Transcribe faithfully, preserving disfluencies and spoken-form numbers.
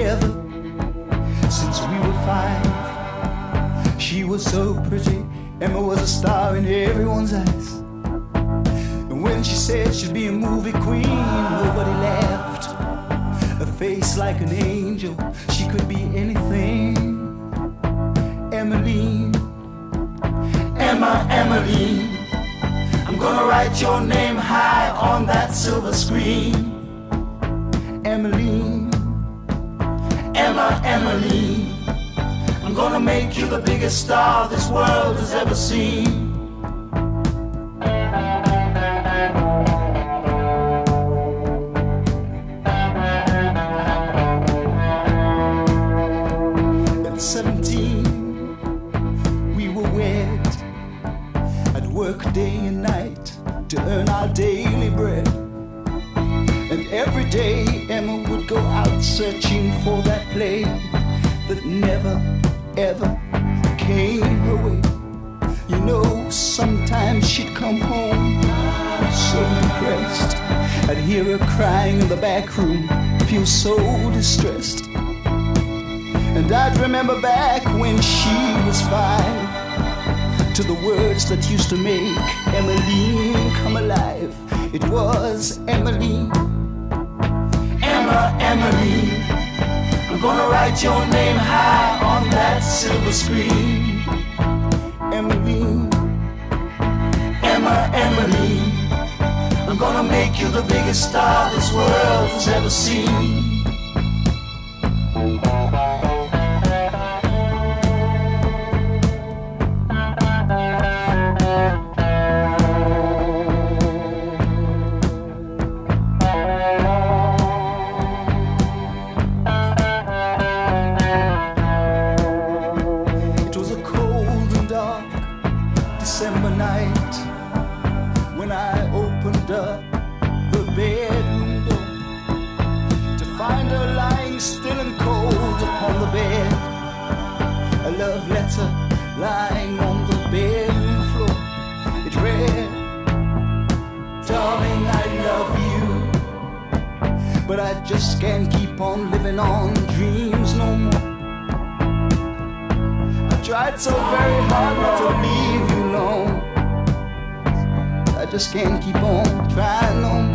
together since we were five. She was so pretty, Emma was a star in everyone's eyes. And when she said she'd be a movie queen, nobody laughed. A face like an angel, she could be anything. Emmeline, Emma, Emmeline, I'm gonna write your name high on that silver screen. Emmeline, Emma, Emmeline, I'm gonna make you the biggest star this world has ever seen. At seventeen, we were wed. I'd work day and night to earn our daily bread. And every day Emma would go out searching for that play that never, ever came her way. You know, sometimes she'd come home so depressed. I'd hear her crying in the back room, feel so distressed. And I'd remember back when she was five, to the words that used to make Emmeline come alive. It was Emmeline, Emma, Emmeline, I'm gonna write your name high on that silver screen. Emmeline, Emma, Emmeline, I'm gonna make you the biggest star this world has ever seen. December night, when I opened up the bedroom door to find her lying still and cold upon the bed, a love letter lying on the bedroom floor. It read, "Darling, I love you, but I just can't keep on living on dreams no more. I tried so very hard not to leave you alone. I just can't keep on trying no more.